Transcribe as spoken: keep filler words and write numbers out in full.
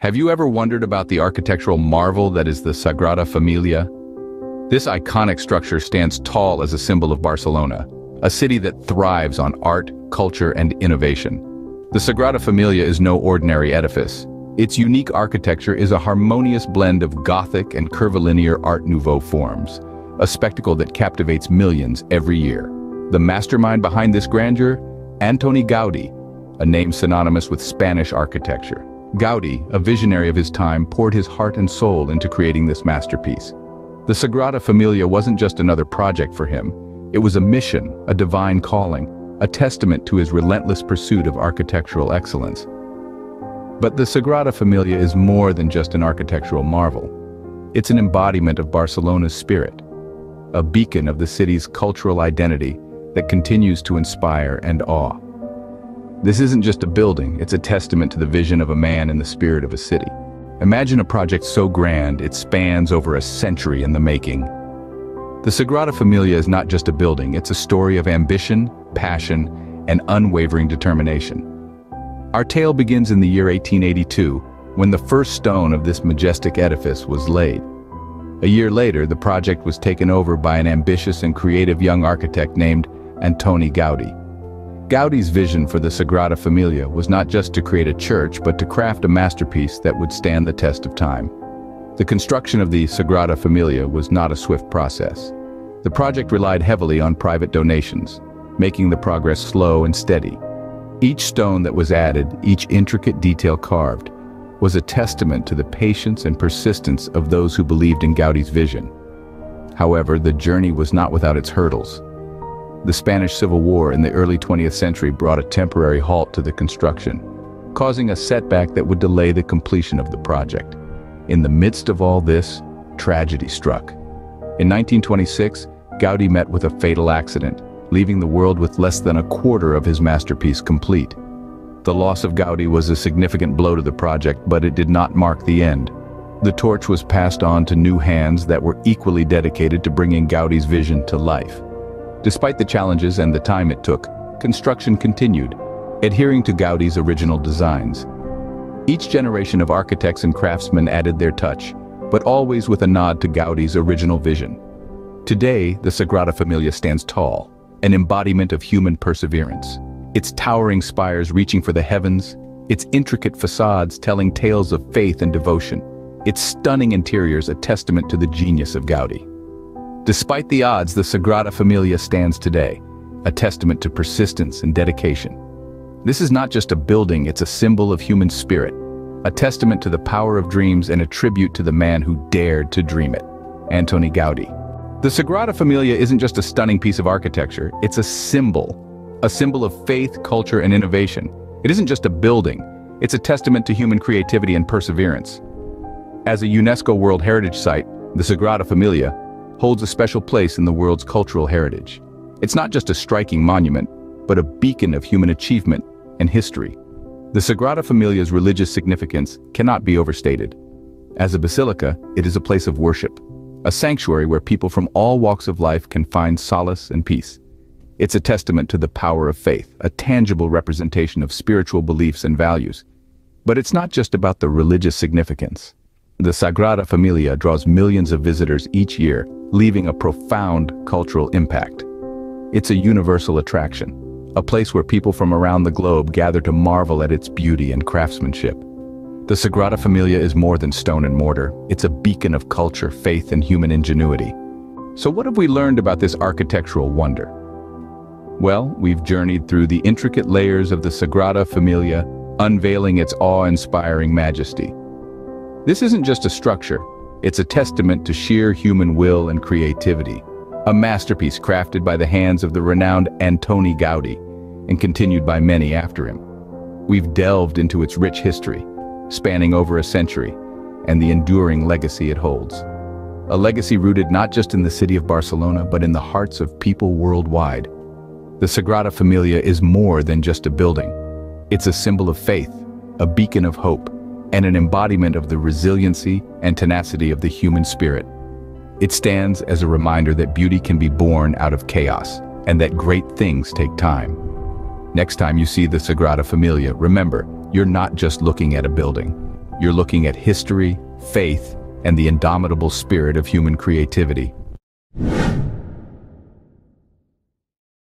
Have you ever wondered about the architectural marvel that is the Sagrada Familia? This iconic structure stands tall as a symbol of Barcelona, a city that thrives on art, culture, and innovation. The Sagrada Familia is no ordinary edifice. Its unique architecture is a harmonious blend of Gothic and curvilinear Art Nouveau forms, a spectacle that captivates millions every year. The mastermind behind this grandeur? Antoni Gaudí, a name synonymous with Spanish architecture. Gaudí, a visionary of his time, poured his heart and soul into creating this masterpiece. The Sagrada Familia wasn't just another project for him. It was a mission, a divine calling, a testament to his relentless pursuit of architectural excellence. But the Sagrada Familia is more than just an architectural marvel. It's an embodiment of Barcelona's spirit, a beacon of the city's cultural identity that continues to inspire and awe. This isn't just a building, it's a testament to the vision of a man and the spirit of a city. Imagine a project so grand it spans over a century in the making. The Sagrada Familia is not just a building, it's a story of ambition, passion, and unwavering determination. Our tale begins in the year eighteen eighty-two, when the first stone of this majestic edifice was laid. A year later, the project was taken over by an ambitious and creative young architect named Antoni Gaudí. Gaudí's vision for the Sagrada Familia was not just to create a church, but to craft a masterpiece that would stand the test of time. The construction of the Sagrada Familia was not a swift process. The project relied heavily on private donations, making the progress slow and steady. Each stone that was added, each intricate detail carved, was a testament to the patience and persistence of those who believed in Gaudí's vision. However, the journey was not without its hurdles. The Spanish Civil War in the early twentieth century brought a temporary halt to the construction, causing a setback that would delay the completion of the project. In the midst of all this, tragedy struck. In nineteen twenty-six, Gaudí met with a fatal accident, leaving the world with less than a quarter of his masterpiece complete. The loss of Gaudí was a significant blow to the project, but it did not mark the end. The torch was passed on to new hands that were equally dedicated to bringing Gaudí's vision to life. Despite the challenges and the time it took, construction continued, adhering to Gaudí's original designs. Each generation of architects and craftsmen added their touch, but always with a nod to Gaudí's original vision. Today, the Sagrada Familia stands tall, an embodiment of human perseverance. Its towering spires reaching for the heavens, its intricate facades telling tales of faith and devotion, its stunning interiors a testament to the genius of Gaudí. Despite the odds, the Sagrada Familia stands today, a testament to persistence and dedication. This is not just a building, it's a symbol of human spirit, a testament to the power of dreams and a tribute to the man who dared to dream it, Antoni Gaudí. The Sagrada Familia isn't just a stunning piece of architecture, it's a symbol, a symbol of faith, culture, and innovation. It isn't just a building, it's a testament to human creativity and perseverance. As a UNESCO World Heritage Site, the Sagrada Familia holds a special place in the world's cultural heritage. It's not just a striking monument, but a beacon of human achievement and history. The Sagrada Familia's religious significance cannot be overstated. As a basilica, it is a place of worship, a sanctuary where people from all walks of life can find solace and peace. It's a testament to the power of faith, a tangible representation of spiritual beliefs and values. But it's not just about the religious significance. The Sagrada Familia draws millions of visitors each year, leaving a profound cultural impact. It's a universal attraction, a place where people from around the globe gather to marvel at its beauty and craftsmanship. The Sagrada Familia is more than stone and mortar, it's a beacon of culture, faith, and human ingenuity. So what have we learned about this architectural wonder? Well, we've journeyed through the intricate layers of the Sagrada Familia, unveiling its awe-inspiring majesty. This isn't just a structure, it's a testament to sheer human will and creativity, a masterpiece crafted by the hands of the renowned Antoni Gaudí and continued by many after him. We've delved into its rich history, spanning over a century, and the enduring legacy it holds. A legacy rooted not just in the city of Barcelona, but in the hearts of people worldwide. The Sagrada Familia is more than just a building. It's a symbol of faith, a beacon of hope, and an embodiment of the resiliency and tenacity of the human spirit. It stands as a reminder that beauty can be born out of chaos, and that great things take time. Next time you see the Sagrada Familia, remember, you're not just looking at a building. You're looking at history, faith, and the indomitable spirit of human creativity.